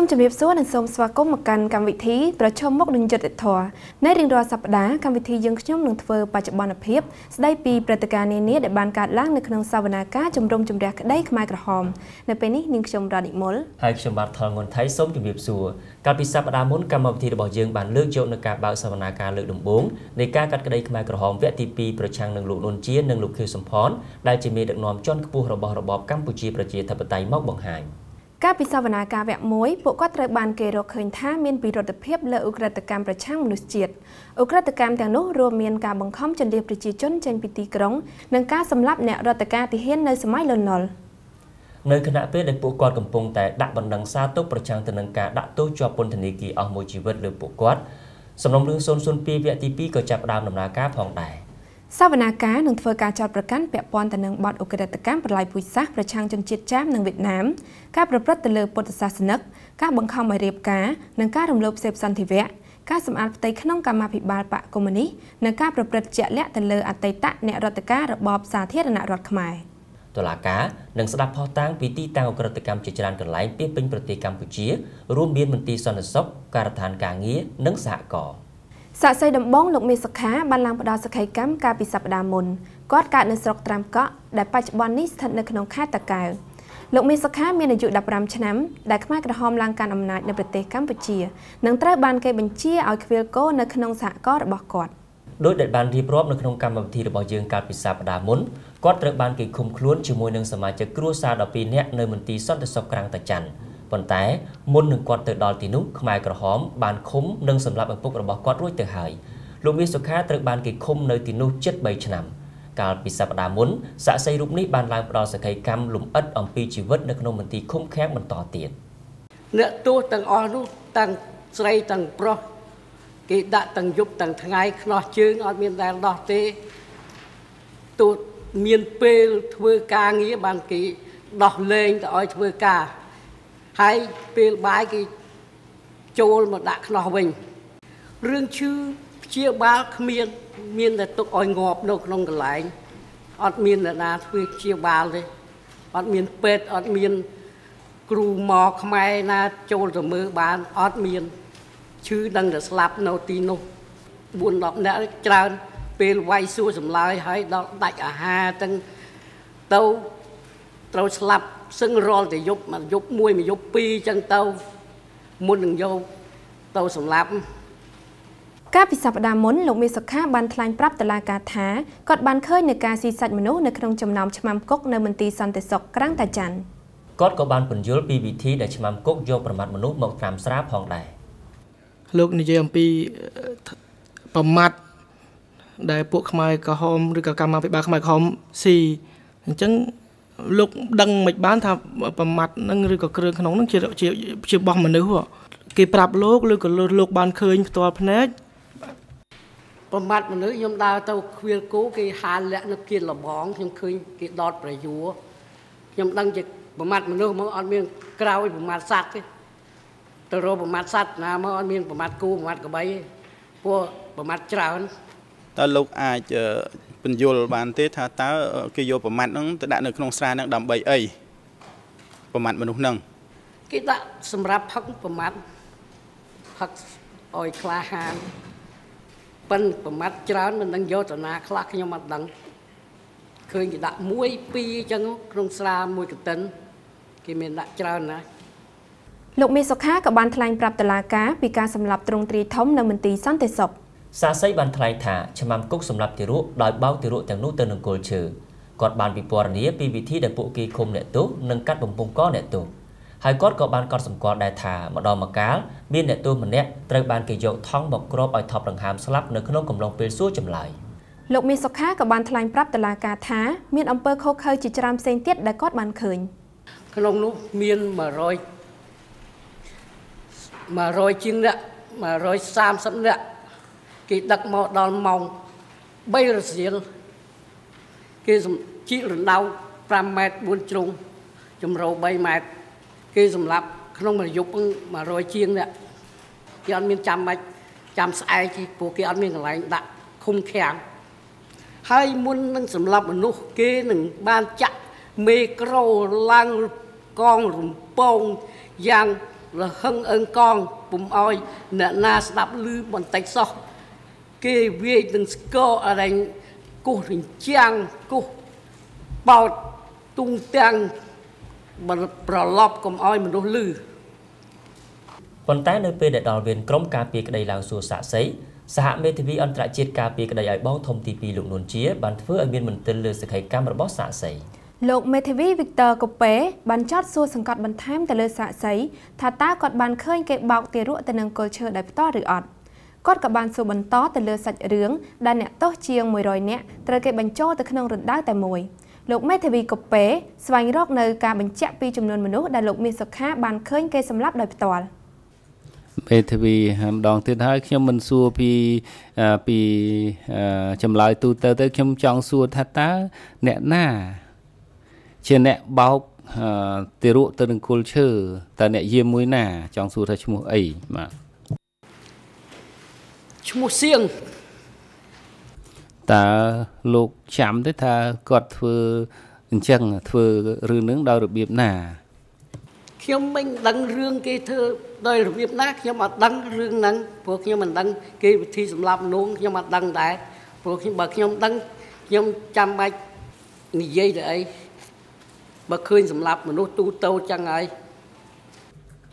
Trong trường hợp số nên sớm xóa cốt một căn cam vị thí, bà cho mốc đường giật để thỏa. Nãy đường đo sập đá cam vị thí dừng nhóm đường thờ bà chụp bàn ở phía. Đây vì bà thực hành nét để bàn cát láng để khung sao vana cá trồng rong trồng rác đây không ai cả hòm. Nãy bên này nhưng trồng ra định mồi. Hai trồng bạt thằng còn thấy sớm trường hợp số. Cam vị sập đá muốn cam vị thí để bảo dừng bàn lưỡi trộn được cả bao sao vana cá lưỡi đồng bốn. Để cá cắt cái đây không ai cả hòm vẽ TP bà chàng nâng lụn nôn chia nâng lụn Khieu Samphan. Đây chỉ mê được nòm chọn cua robot Campuchia bà chia thập tay mốc bằng hải. Các bị sao vana cá vẹn mối, bộ quát rơi bàn kề rọc hình thá miên bị rột tập hiệp lỡ Ukraine và trang một chiết. Ukraine đang nốt rùa miên cá bằng khóm chân điệp để chỉ chốn trên PT cống, nâng cá xâm lấp nẹo rột cá thì hiện nơi sớm mai lần nọ. Nơi khán giả biết được bộ quát cầm bông tại đại bản đằng xa tốc và trang từ nâng cá đã tôi cho quân thần kỳ ở môi trường vật được bộ quát. Sầm lòng lương xôn xôn pi vẹn tivi cờ chạp đam nằm lá cá phòng đài. Sau vấn đề cá, nâng phơi cá chọt bạc cắn bẹp bòn, tận nâng bọt ốc đá tắc cắn bật lại bụi xác, bạc chang trong chiết chám nâng Việt Nam. Cá bạc bớt từ lơ bột sa sấn, cá bằng không mày đẹp cá, nâng cá đồng lợp xếp san thì vẽ. Cá sầm ăn tây khăn ông cà ma bị bà bạ công an ý, nâng cá bạc bớt chẹt lẹ từ lơ ăn tây tạ nẹt rọt tắc cá rọt bọp sa thiết nạ rọt khmai. Tổ lá cá, nâng sập đạp hoa tang vì ti tang ốc đá tắc cắn chiết chám gần lại biết bên bờ tây Campuchia, rùm biên mình ti son sốc, cá rát than cá nghĩa nâng xạ cỏ. Xã xây đầm bóng lục mê sạc khá, ban làng bà đo sạc khai cám ca bị sạp đà môn. Có cả nơi sọc tram có, đại bà chụp bọn nít thật nơi khăn ông khá tạc cao. Lục mê sạc khá miền là dụ đạp rằm chân ấm, đại khám ai cả hôm lang càng ẩm nạch nơi bật tế Campuchia. Nâng trái bàn cây bình chia ở cái việc cô nơi khăn ông xã có đã bỏ cọt. Đối đại bàn riêng rộp nơi khăn ông cam bằng thì được bỏ dương ca bị sạp đà môn. Có trái bàn cây khung khuôn chứa môi nâng sả mà chứa cửa xa đọc bì nét nơi mình tí xót được sọc càng tạc chằn. Còn tại, môn nâng quạt từ đòi tí nút không ai có hóm, bàn khống nâng xâm lạp bằng phúc và bỏ quạt rối từ hải. Lúc biết số khá tự bàn kỳ khung nơi tí nút chết bầy chân nằm. Cả vì sạp đá muốn, xã xây rụng nít bàn làng và đòi sẽ thấy cam lùm ất ổng phí chỉ vất nâng nông mình tí không khác bằng tỏ tiền. Nợ tu tầng o nút, tầng xây tầng pro, kỳ đạ tầng dục tầng tháng ngày nó chứ nó miên đàn đỏ tê. Tu miên pê thơ ca nghĩa bàn kỳ đỏ lên đòi thơ ca. Hãy bên bãi cái chồi mà đã khno bình, riêng chứ chia ba miền miền là tụi oi ngọp đâu không còn lại, ở miền là na thuê chia ba đấy, ở miền pet ở miền cù mò không ai na chồi rồi mưa bàn ở miền chứ đang là slap nấu tino buồn lắm đã tràn bên vay xua sầm lại hay đó đại cả hà tăng tàu tàu slap sưng rol thì giúp mà giúp muôi mà giúp pi chân tàu muốn đừng vô tàu sầm lạp các vị sập đà muốn lục mi sập khá bàn thay práp từ la cá thá còn bàn khơi nơi cá si sạch mà nấu nơi trong chầm nòng chầm cốc nơi mình tì son tè sọc cắn tà chằn cốt có bàn phần dưới pi vị thí để chầm cốc vô bờ mặt mà nấu mộc làm sáp hoàng đại lúc này giờ pi bờ mặt đại bộ khmai cá hom rồi cá cam mà vị ba khmai hom si chẳng lúc đăng mạch bán thà mặt nâng rồi có kêu khăn nóng chỉ bong mà nữ hả kỳ prap lốc rồi có lốc bàn khơi to pnet mặt mà nữ nhom ta tao khuyên cố cái hà lẽ nó kia là bóng nhom khơi cái đọt phải dúa nhom đăng chỉ mặt mà nữ mà ăn miếng cào ấy mặt sắt ấy từ rồi mặt sắt là mà ăn miếng mặt cua mặt cái bấy po mặt trào ta lốc ai chờ bình vô bàn tết thà tá kia vô bờ mặt nó đã được không xa nó đầm bầy ấy bờ mặt mình không nâng cái đã xâm ráp hắc bờ mặt hắc oi khla hàn bên bờ mặt trán mình đang vô tận na khla nhưng mà đằng khơi chỉ đã muối pi chân không xa muối cực tấn cái mình đã trán nè lục mi sọc khác các bàn thay prap tala cá vì cá xâm lạp trong tri thống nên mình tì son tê sọc xa xây bàn thay thả cho mầm cúc sầm lạp tiru đòi bao tiru chẳng nút tên đường cổ trừ còn bàn bị bỏ nĩa vì vị thí đại bộ kỳ không nẹt tú nâng cắt bông bông có nẹt tú hai cốt có bàn con sầm cò đại thả mà đò mà cá biên nẹt tú mình nẹt tây bàn kỳ dậu thong bọc crop ỏi thọc đằng hàm slap nâng khôn cùng lòng pê suốt chậm lại lộc miên sọc khác các bàn thay prap tờ là cá thá miên ông pơ khâu khơi chỉ trăm sen tiết đại cốt bàn khởi khôn lúc miên mà rồi chiên nẹt mà rồi sam sấm nẹt cái đặc màu đòn mỏng bay là riêng cái chỉ là đau trăm mét buôn trung chùm râu bay mét cái dùng lạp không mà dục mà rồi chiên nè cái ăn miếng trăm mét trăm sai cái của cái ăn miếng lại đặc không khèn hay muốn nâng dùng lạp mà nô cái nâng ban chặt micro lang con rùm bông giang là hưng ơn con bùm oi nè na đạp lư bọn tay so kê về từng cô ở đây cô hình trang cô bao tung trang mà bỏ lọp cùng oi mình đốt lư còn tái nơi bên để đòi viên cấm cà phê cái đầy làng xùa xả sấy xã mê thì vi ăn tại chiết cà phê cái đầy ở bao thông tv lụng nôn chía bàn phước ở bên mình tên lừa sẽ thấy cam ở bó xả sấy lộc mê thì vi Victor cục bé bàn chót xua sừng cọt bàn tham tại lừa xả sấy thà ta cọt bàn khơi kệ bọc tiền ruộng tại nàng cột chờ đại to rửa ọt cọt cả bàn xô bàn to tại lừa sạch rướng đan nẹt to chiêng mùi rồi nẹt tại kệ bàn trâu tại khăn ông rực đá tại mùi lục mét thì bị cột bé, xoay róc nơi cả bánh chè pi chấm nôn mình nốt đại lục miền sọc khá bàn khơi cây sầm lấp đầy tòa. Mét thì bị đòn thứ hai khi mình xua pi chấm lại tu tới tới khi chọn xua thắt tá nẹt na, trên nẹt bao từ ruộng từ đường culture, từ nẹt diêm muối nà chọn xua thay chum một ấy mà. Chum một xiềng. Ta lục chạm tới tha cọt phơ chăng phơ rư nướng đau được biệp nà khi mình đăng rương cái thơ đời được biệp nát khi mà đăng rương nắng buộc khi mình đăng cái thi sầm làm nôn khi mà đăng đại buộc khi bậc khi đăng khi chăm bạch nghỉ dây đấy bậc khơi sầm làm mà nó tu tâu chăng ấy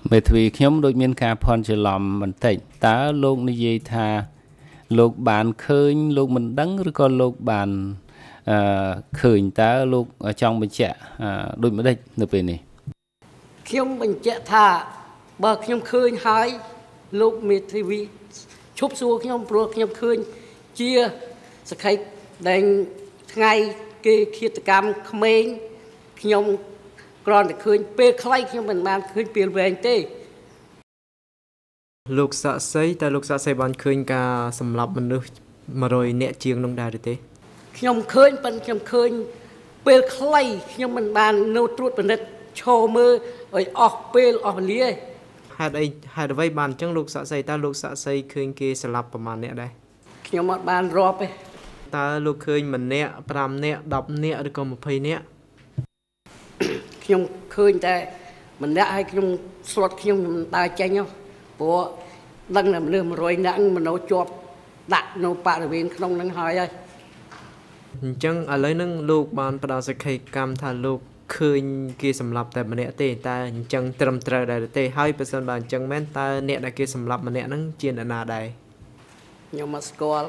về thủy khi đôi miên cà phòn chỉ làm mình tỉnh ta lục như dây tha lục bàn khơi lục mình đắng rồi còn lục bàn khơi ta lục ở trong mình chạy đôi mới đây được về này khi mình chạy thả bờ khi khơi hái lục mệt thì vì chúc xua khi buộc khi khơi chia sẽ thấy đánh ngay cái khi cam khơi khi còn khơi pe khơi khi mình mang khơi tiền về tê lục xạ xây ta lục xạ xây bàn khơi cả sầm lấp mình nữa mà rồi nẹt chiêng nông đài được thế nhom khơi bên nhom khơi bê khay nhom mình bàn nấu trút bên đất cho mưa rồi ọc bê ọc lìa hai đây vay bàn trong lục xạ xây ta lục xạ xây khơi kia sầm lấp bả màn nẹt đây nhom một bàn rọp ấy ta lục khơi mình nẹt pram nẹt đập nẹt được còn một phây nẹt nhom khơi ta mình nẹt hay nhom sọt nhom ta chạy nhau bố đang làm lương rồi nặng mà nấu chộp đặt nấu bả ở bên không nắng hỏi đây chẳng ở lấy nâng lục bàn bắt đầu sẽ khai cam thà lục khơi kia sầm lấp tại mình nẹt tê ta chẳng trầm trề đại tê hai person bàn chẳng men ta nẹt đại kia sầm lấp mình nẹt nâng chiên ở nà đại nhưng mà school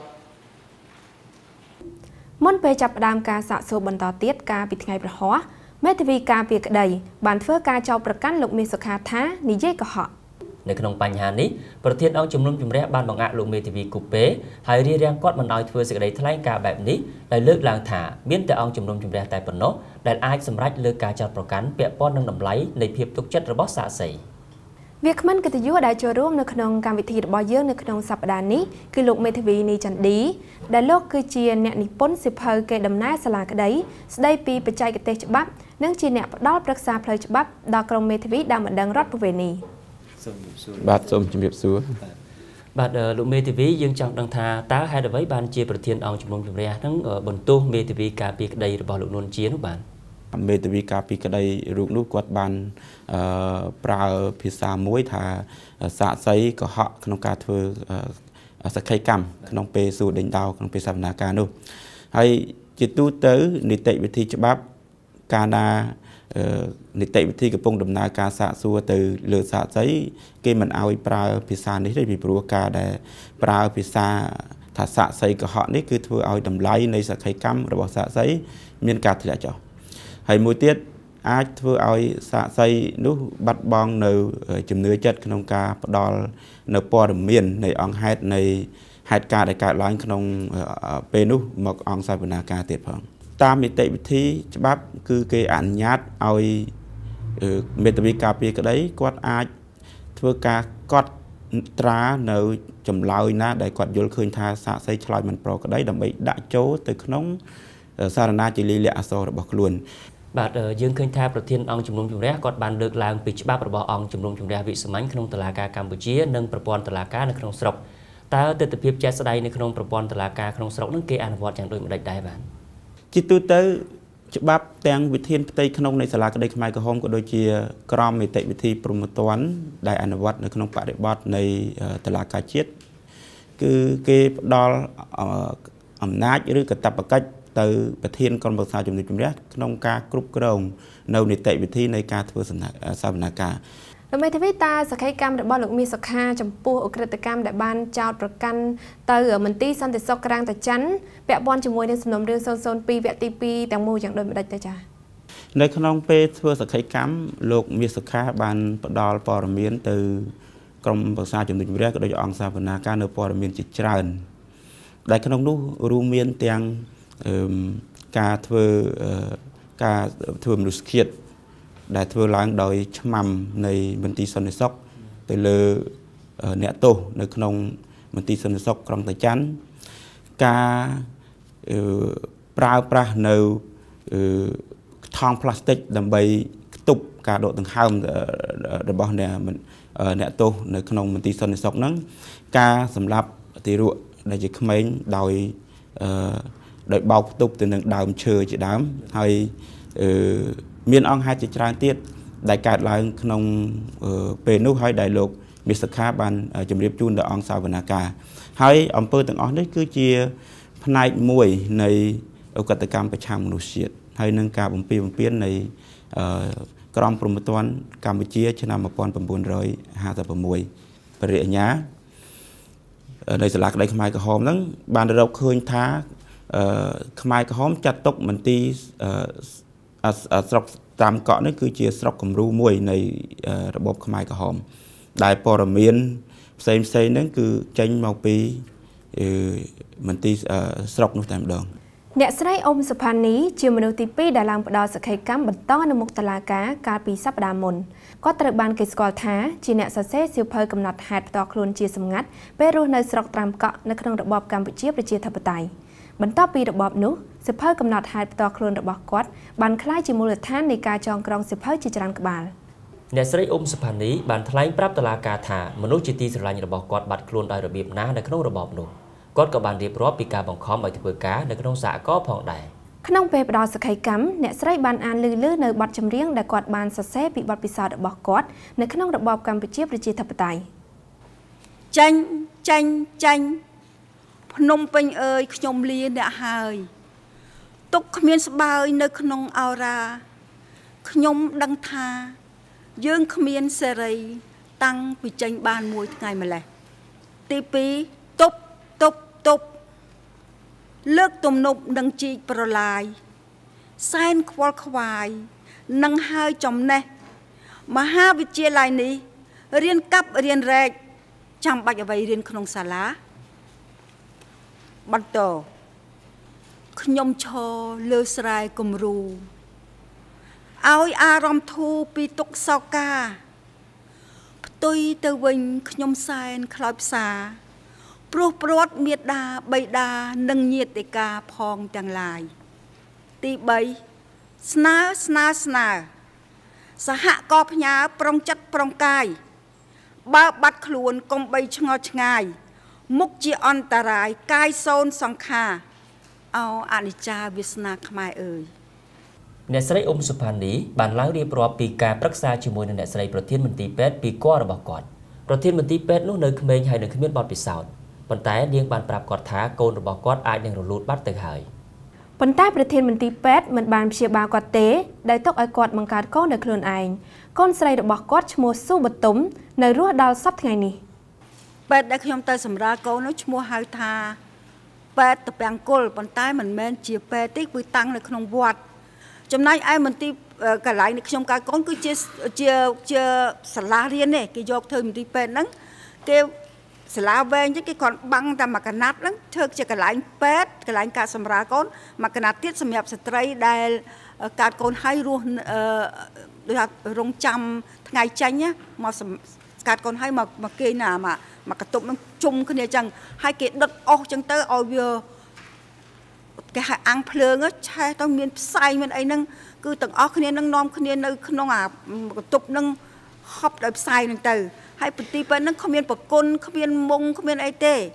muốn về chập đam ca sạ sâu bần tò tiết ca bị ngày bật hóa mẹ thì vì ca việc đầy bàn phước ca cho bật cán lục miên sọc hà thá ní dây của họ để con ông bành hà ní, đầu tiên ông chấm lông chấm rẽ ban bằng ngạ lụm mê tivi cục bế, hãy ri rang quát mà nói thưa sự đấy thay cả bẹp ní, lại lướt làng thả, biến từ ông chấm lông chấm rẽ tại phần nốt, đại ai xâm rách lướt cả chặt bọc cán, bẹp pon nâng đầm lấy, lấy hiệp tục chất robot xả sấy. Việc mình kể từ giữa đại trò rôm nơi con ông cam vị thịt bò dưa nơi con ông sập đà ní, kỷ lục mê tivi ní chẳng đí, đại lốt cứ chia nẹt ní bốn sịp hơi kề đầm nái xà là cái đấy, đây pi bị chạy cái tê chụp bắp, nâng chia nẹt đóp rất xa plei chụp bắp, đo con mê tivi đang đang rót về ní. Bát sôm chim điệp xúa. Bát lục mê TV dương trọng đăng thà tá hai đầu váy ban chia bật thiên ông chim lông chim rè thắng ở bồn tu mê TV cà pì cái đây rồi bỏ lục nôn chiến các bạn. Mê TV cà pì cái đây rụng nút quạt ban prao pizza muối thà xạ sấy có họ không cà thưa sạch khay cằm không pê xù đánh đào không pê sầm nà cà đâu. Hay chỉ tu tới nị tệ vị thi cho báp Canada nịch tệ thì cái phong đầm na cá sạ xua từ lửa sạ giấy cái mình ao pra pizza đấy bị bùa cá để pra pizza thả sạ giấy của họ đấy cứ thưa ao đầm lái này sạ khay cam rồi bỏ sạ giấy miên cá thì lại cho hay mùi tiết ai thưa ao sạ giấy nút bắt bong nấu chấm nứa chật khăn ông cá đo nấu po đầm miên này ong hạt này hạt cá để cá lái khăn ông pe nút mặc ong sai bên na cá tiệt phong ta mê tệ thì bác cứ cái ảnh nhát oi mê tệ cà phê cái đấy quát ai thưa ca quát trá nấu chầm lòi na để quát vô khơi tha xạ xây lòi mình pro cái đấy đầm bị đã chố từ nóng sarana chỉ lì lẹ so rồi bọc luôn bạn dương khơi tha đầu tiên ông chùm lông chùm ré quát bàn được làng bị bác rồi bỏ ông chùm lông chùm ré vị sớm ánh không tờ là ca Campuchia nâng propon tờ là ca nâng không sọc ta từ tập hiệp trái sợi nâng không propon tờ là ca không sọc nâng kia anh vợ chẳng đôi một đại đại bản chỉ tu tới Bab tang with him taken on as a lack of Michael Home Godochi, Cram, take with tea promoton, Diana Watt, the Knop at the bot, nay Talaka chit. Cape doll, night, you look at Tapacat, the Pathian conversation with Julia, Knonka, Crook Chrome, no need take with tea, nay cat was Savnaka. The Metavita, Sakakam, the bottle of Miss Oka, Champo, Okretakam, the band, Child Procan, Tau, Mantis, and the Sokrang, the Chan, Pet Bonch, Moyens, Nomdus, Son, P, VTP, the Mojang, the Data. The Colon Pate was a Kakam, look Miss Oka, Ban, Padal, Poramian, the Composage, the Director of Savanakan, the Poramian Chitran. The Colon Rumian Tang, Cat were Cat to Muskit. Đã thưa lắng đôi chấm mầm này mình ti sơn sóc từ lơ nẹt tổ nơi con mình ti sơn sóc trong tài chán ca prau pra nâu thang plastic đầm bay tục cả độ từng hầm để bảo nè mình nẹt tổ nơi con mình ti sơn sóc nắng ca sầm lấp thì ruộng để chỉ không mấy đòi đợi bao tục từ những đào chơi chỉ đám hay miền ông hai chữ trang tiết đại cát là nông về nước hay đại lục bị sặc khá bàn chấm điệp chun đã ông sao về nà hay ông bơi từng ông đấy cứ chia này muối này ở các tài cam hay nâng cao vùng biển này crom promoton Campuchia trên năm 1950 về nhá đây sẽ là đây không ai cả hôm lắm bàn đầu khơi thá không ai cả hôm chặt tốc mình ti sọc tam cọ nó cứ chia sọc cầm ru muối này bột mai cả hòm đại bò miên xây nó cứ tranh màu pì mình ti sọc nó tạm đường nhạc say ông Sapani chiều mình đầu ti pì đã làm đò sạc hay cắm bật to nên một tờ lá cá cá pì sắp đà mồn có tờ bàn cây sọt thá chỉ nhạc sọt xe siêu phơi cầm nọt hạt to khôn chia sầm ngắt bê ru nơi sọc tam cọ nơi không được bọc Campuchia để chia thập tài bắn tóc bị đập bọt nú, sếp hơi cầm nọt hai tòa khuôn đập bọt quát, bàn khai chỉ một lượt than để cà tròn còng sếp hơi chỉ tràn cả bàn. Nhà xây sập hành lý, bàn khai práp tờ la cà thả, mà nút chỉ ti sờ lại đập bọt quát bật khuôn đòi đập bìm ná để không đập bọt nú. Quát cả bàn điệp rót bị cà bằng khó bởi thịt bự cá để không dạ có phồng đại. Không về đò sập hay cắm, nhà xây bàn an lư lư nơi bọt chầm riêng để quát bàn sờ xé bị bọt bị sờ đập bọt quát, để không đập bọt cầm bị chiếp để chia thập tài. Chanh chanh chanh. Nông pin ơi, nhom lia đã hài. Túc miên bay nơi nông ao ra, nhom đăng tha, dương miên sê rây tăng bị tranh ban mùi ngày mà lẹ. Tipi túc túc túc, lướt tôm nục đăng chi pro lai, sen qual khoai, nâng hai chồng nè, mà ha bị chia lại ní, riêng cặp riêng rẹt, chăm bạch ở vậy riêng nông xà lá. Bắt đầu nhom cho lơ sài cùng rù áo arom thu pi túc sao ca tôi từ vinh nhom sai khói xa pro prot miệt đà bay đà nâng nhiệt để ca phong tàng lại tì bay sna sna sna sa hạ cọp nhá prong chất prong cai ba bắt luôn công bay ngọt ngài mục chi on tarai cai son song kha ao anicha visna khmai ơi. Nè sấy Saphan lý bàn lái đi pro pika praksa chư môi nè sấy protein mình ti pet piko bạc cọt protein mình ti pet lúc nơi khmeng hay nơi khmien bọt bị sọt bần tai điên bàn prap cọt thá côn bạc cọt ai đang rụt bắt từ hời bần tai protein mình ti pet mình bàn chia ba cọt tế đại tốc ai cọt bằng cát con nơi khôn ảnh con sấy bạc cọt chmô su bật túm nơi rua đào sắp ngày nì bẹt đã khi ông ta sầm ra câu nói mua hai tha bẹt tập bèn cột bàn tay mình men chia bẹt tích với tăng là không vượt trong nay ai mình ti cả lại trong cái con cứ chia sả riêng này cái giọt thơm ti bẹt lắm cái sả ven chứ cái còn băng ta mà cả nát lắm thưa chỉ cả lại bẹt cả lại cả sầm ra con mà cả nát tiết sầm nhập sợi đai cả con hai ruộng rong trăm ngày tranh nhá mà cát còn hay mà cây nào mà cả tụm nó chung cái này chẳng hai cái đất ô chẳng tới ô vừa cái hai ăn phơi á chai tao miên say miên ấy nâng cứ từng ô cái này nâng nom cái này nâng à tụm nâng hấp đập say nâng từ hai bịch ti bên nâng không miên bọc côn không miên mông không miên ấy tê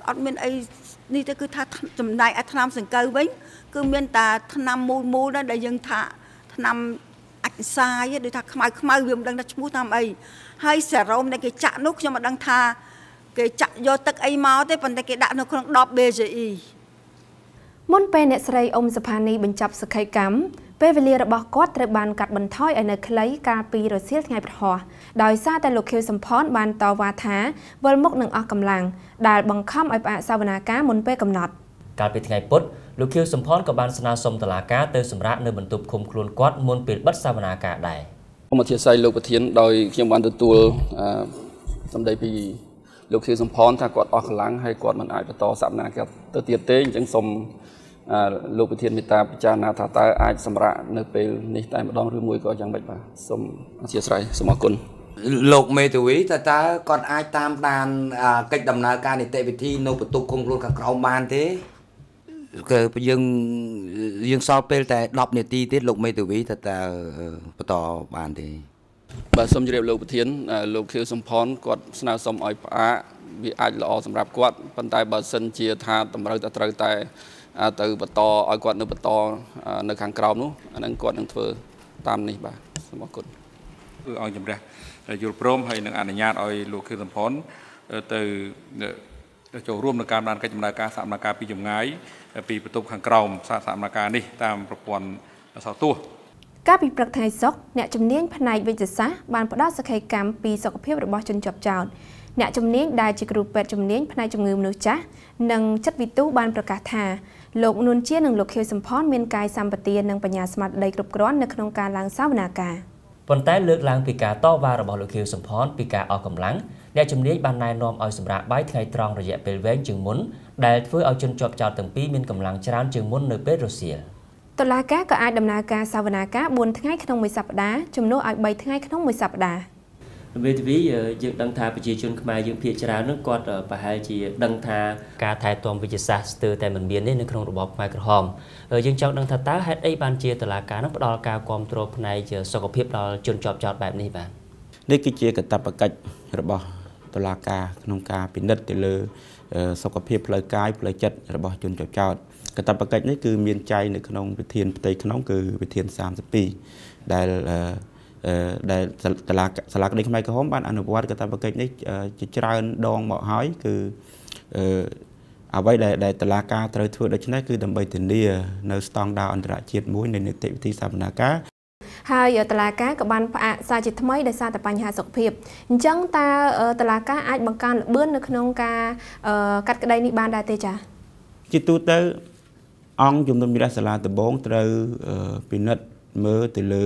ăn miên ấy ni ta cứ thà tầm này ăn tham sừng câu bánh cứ miên ta tham mù mù đó để dân thà tham ăn sai để thà khmai viêm đang đặt mua tham ấy hay sả rôm này cái chạ nốt cho mà đang thà cái chạ do tắc ấy máu thế phần cái đạn nó còn đọp bề gì môn pe nẹt sầy ông Japani bên chập sự khai cắm về việc lừa bỏ cốt từ bàn cắt bẩn thoi ở nơi lấy cà phê rồi xiết ngay bật hò đòi xa tại lục Khieu Samphan bàn tàu và thá với mức nâng ở cầm làng đài bằng khăm ở bạ sao vna cá muốn pe cầm nọt cà phê ngày pốt lục Khieu Samphan có bàn sna sông tàu cá tới sầm rã nơi bẩn tụp khum khuôn cốt muốn pệt bất sao vna cả đài một thiệt say lục thiến đòi khi bàn tụt tuột trong đây vì lục Khieu Samphan tha cốt ở làng hay cốt mình ai tàu sạm na cả tới tiệt tế chẳng sông lục thiên mít ta cha na thả ta ai sầm rạ nơi về này tại một đòn rưỡi mùi có chẳng bệnh mà sầm chia sẻ sầm mỏ côn lục mê tuổi ta còn ai tam đàn cách đầm na ca này tệ vị thi nô bật tục không luôn cả cầu man thế cơ dương dương so pê tại đọc này ti tiết lục mê tuổi ta bật tò bàn thế bà sầm chỉ lục thiên lục Khieu Samphan còn na sầm ỏi phá vì ai lo sầm rạp quát bàn tay bà sân chia tha tầm rơi tại từ bờ to ở quận nơi bờ to nơi hàng cào nữa anh quận đang thưa tam này bà mọi cột ở nhầm ra dù prom hay những anh nhà ở lục Khieu Samphan từ chỗ rùm là cam đan cái chấm đa cá sạm đa cá pi chấm ngái pi bờ to hàng cào sa sạm đa cá đi tamประกวด sáu tua các bị bậc thầy sóc nhà chấm niên phần này về dịch xã bàn bờ đá sẽ khai cam pi sọc phiêu được bao chân chập chào nhà chấm niên đại chỉ group về chấm niên phần này chấm người nữ trá nâng chất vị tú bànประกาศ thà លោកនួនជានិងលោកខៀវសំផនមានកាយសម្បទានិងបញ្ញាស្មារតីគ្រប់គ្រាន់នៅក្នុងការឡើងសវនាការប៉ុន្តែលើកឡើងពីការតវ៉ារបស់លោកខៀវសំផនពីការអកកម្លាំងដែល វិទ្យាយើងដឹងថាប្រជាជនខ្មែរយើងភាគច្រើនគាត់ប្រហែលជាដឹងថាការថែទាំវិទ្យាសាស្ត្រស្ទើរតែមិនមាននេះនៅក្នុងរបបខ្មែរក្រហម ដែលតឡាការសាលានេះខ្មែរក្រហមបានអនុវត្តកតាបកិច្ចនេះជាច្រើនដងមកហើយគឺអ្វីដែលតឡាការត្រូវធ្វើដូច្នេះគឺដើម្បីធានានៅស្តង់ដារអន្តរជាតិមួយនៃនីតិវិធីសាសនាការហើយតឡាការក៏បានផ្អាកសារជាថ្មីដោយសារតែបញ្ហាសុខភាពអញ្ចឹងតើតឡាការអាចបង្កើនល្បឿននៅក្នុងការកាត់ក្តីនេះបានដែរទេចា៎ ជាទូទៅអង្គជំនុំនិរសនាដំបងត្រូវពិនិត្យមើលទៅលើ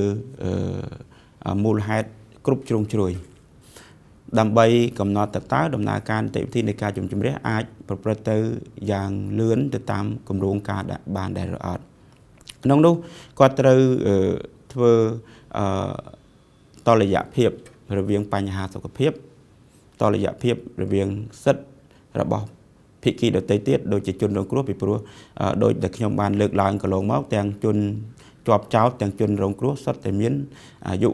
មូលហេតុគ្រប់ជ្រុងជ្រោយដើម្បីកំណត់តកតាដំណើរការនីតិវិធីនៃការជំរុញរះអាចប្រព្រឹត្តទៅយ៉ាងលឿនទៅតាមគម្រោងការដាក់បានដែលរអត់ក្នុងនោះគាត់ត្រូវធ្វើតលយៈភាពរវាងបញ្ហាសុខភាពតលយៈភាពរវាងសិទ្ធិរបស់ភិក្ខុដទៃទៀតដូចជាជនរងគ្រោះពីព្រោះដោយតែខ្ញុំបានលើកឡើងកន្លងមកទាំងជនជាប់ចោទទាំងជនរងគ្រោះសុទ្ធតែមានអាយុ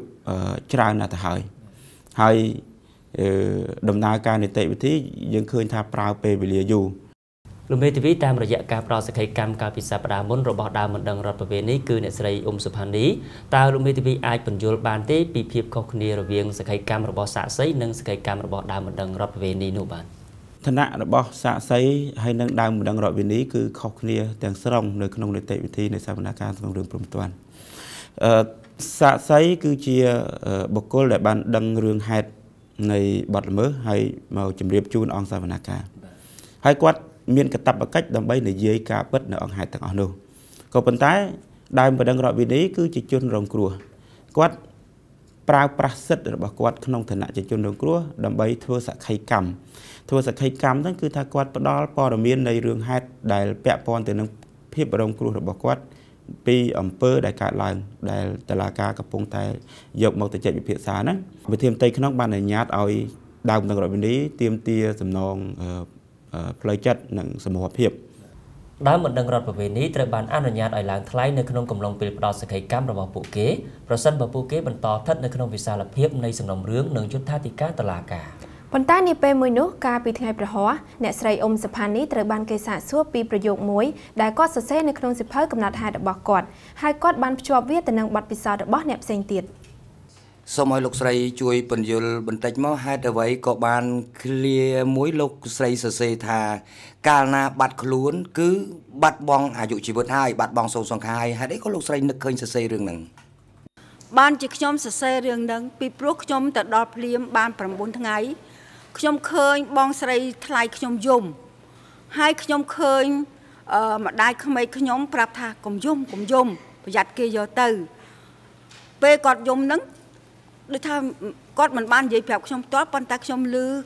ហើយដំណើរការនីតិវិធីយើងឃើញថាប្រើពេលវេលាយូរលោកមេធាវីតាមរយៈការប្រោសសេចក្ដីកម្មកាលពីសប្តាហ៍មុនរបស់ដើមមិនដឹងរដ្ឋវិវេនីគឺអ្នកស្រីអ៊ុំសុផានីតើលោកមេធាវីអាចបញ្យល់បានទេពីភាពខុសគ្នារវាងសេចក្ដីកម្មរបស់សាកសីនិងសេចក្ដីកម្មរបស់ដើមមិនដឹងរដ្ឋវិវេនីនោះបានឋានៈរបស់សាកសីហើយនឹងដើមមិនដឹងរដ្ឋវិវេនីគឺខុសគ្នាទាំងស្រុងនៅក្នុងនីតិវិធីនៃសវនកម្មក្នុងរឿងព្រំព្រាន សាកសីគឺជាបុគ្គលដែលបានដឹងរឿងហេតុនៃបទល្មើសហើយមកជម្រាបជូនអង្គសាវនាកាហើយគាត់មានកាតព្វកិច្ចដើម្បីនិយាយការពិតនៅអង្គហេតុទាំងអស់នោះក៏ប៉ុន្តែដើមបណ្ដឹងរដ្ឋវិនីគឺជាជនរងគ្រោះគាត់ប្រើប្រាស់សិទ្ធិរបស់គាត់ក្នុងឋានៈជាជនរងគ្រោះដើម្បីធ្វើសក្ខីកម្មធ្វើសក្ខីកម្មហ្នឹងគឺថាគាត់ផ្ដាល់ព័ត៌មាននៃរឿងហេតុដែលពាក់ព័ន្ធទៅនឹងភាពរងគ្រោះរបស់គាត់ពី អង្គើដែលកើតឡើងដែលតឡាការកំពុងតែយកមកទៅចាត់វិភាសាហ្នឹងវិធីផ្ទៃក្នុងបានអនុញ្ញាតឲ្យដើមបណ្ដឹងរដ្ឋវិនីទាមទារសំណងផ្លូវចិត្តនិងសមូហភាពដើមបណ្ដឹងរដ្ឋវិនីត្រូវបានអនុញ្ញាតឲ្យឡើងថ្លៃនៅក្នុងកំឡុងពេលផ្ដោតសក្ខីកម្មរបស់ពួកគេប្រសិនបើពួកគេបន្តស្ថិតនៅក្នុងវិសាលភាពនៃសំណុំរឿងនិងយន្តថាធិការតឡាការ Bọn ta nịp về mùi nước ca bị thương hẹp rõ, nẹ srei ông Samphan ní trở bàn cây sản xuất bị bởi dụng mối, đã có sở xe nơi không dịp hơi cầm nạt hai đọc bọc cọt. Hai cọt bàn cho viết tình năng bọt bị sao đọc bọc nẹp xanh tiệt. Sau mỗi lúc srei chui bình dụl bình tạch máu hai đợi vậy có bàn khlia mối lúc srei sở xe thà. Cả là bạch luôn cứ bạch bong à dụ chỉ vượt hai, bạch bong sâu xong khai, hai đấy có lúc srei nực hơn sở xe rừng nâng. Ban chỉ nhóm sở xe rừng nâng, bị bố nhóm tật đọc liêm ban 14 tháng ấy. Khieu khơi bong srei thay khieu yum hai khieu khơi mà đại không mấy khieu prap tha cùng yum giặt kia giờ từ về cọt yum nắng để tham cọt mình ban dễ phèo khieu toát ban ta khieu lư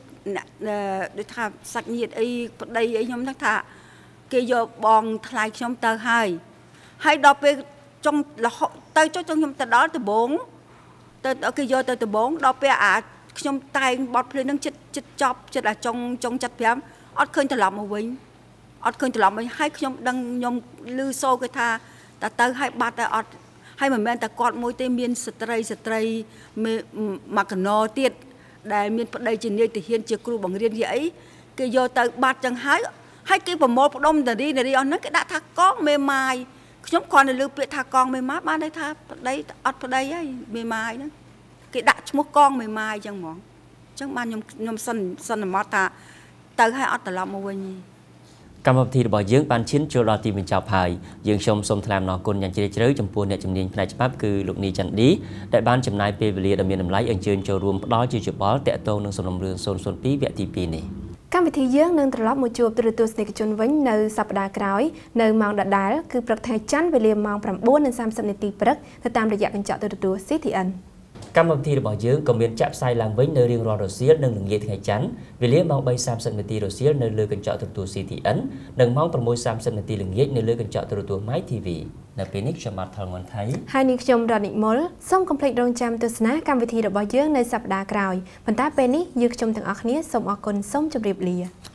để tham sạch nhiệt y đây ấy yum nắng thà kia giờ bong thay khieu tờ hai hai đọc về trong là tờ cho trong yum tờ đó từ bốn tờ ở kia giờ từ bốn đọc về à trong tay bọt lên nâng chích chóp chích là trong chặt phém ót khơi từ lòng mà quỳnh ót khơi từ lòng mình hai trong đang nhom lư xô cái tha ta tới hai ba ta ót hai mình men ta cọt môi tây miên stray mặc nó tiệt đại miên đây trên đây thì hiện chưa kêu bằng riêng vậy cái giờ tới ba chẳng hai cái vòng một đông từ đi on nó cái đã thà con mềm mại trong còn là lư bị thà con mềm mát ba đây tha đây ót đây ấy mềm mại đó cái đặt một con mày mai chẳng mỏng chẳng mà nhom sân là mót ta tới hai ót là một quên cảm ơn thì bảo dưỡng ban chiến chưa lo tìm mình chào phải dưỡng xong xong làm nó côn nhàn chơi chơi trong buôn này trong niên này pháp cứ lục ni chẳng đi đại ban chấm này về liền đồng miền đồng lái anh chơi cho room đó chơi chụp bó tẹt tô nâng sầm lòng đường xôn xôn pí vẹt thì pì này cảm ơn thì dưỡng nâng trở lót một chuột từ từ snick chôn vĩnh nơi sập đá cõi nơi mong đã đá cứ bật thay chắn về liền mong làm buôn nên sam sầm này tì bật thời tam được dạy anh chọn từ từ xí thì anh cảm ơn thì bảo dưỡng còn biến chạm sai làm với nơi riêng rò đồ xiết nâng đường nhiệt ngày chắn vì lý mong bay Samsung meti đồ xiết nơi lưới cần chọn từ tuột xì thị ấn đừng mong promo Samsung meti đường nhiệt nơi lưới cần chọn từ tuột máy TV là Phoenix cho mặt thằng mình thấy hai nick trong đoàn định mới xong complete đồng chạm từ sná cảm ơn thì bảo dưỡng nơi sập đá còi phần tá Phoenix dược trong thằng ác nhé xong ác con sống trong đẹp lìa.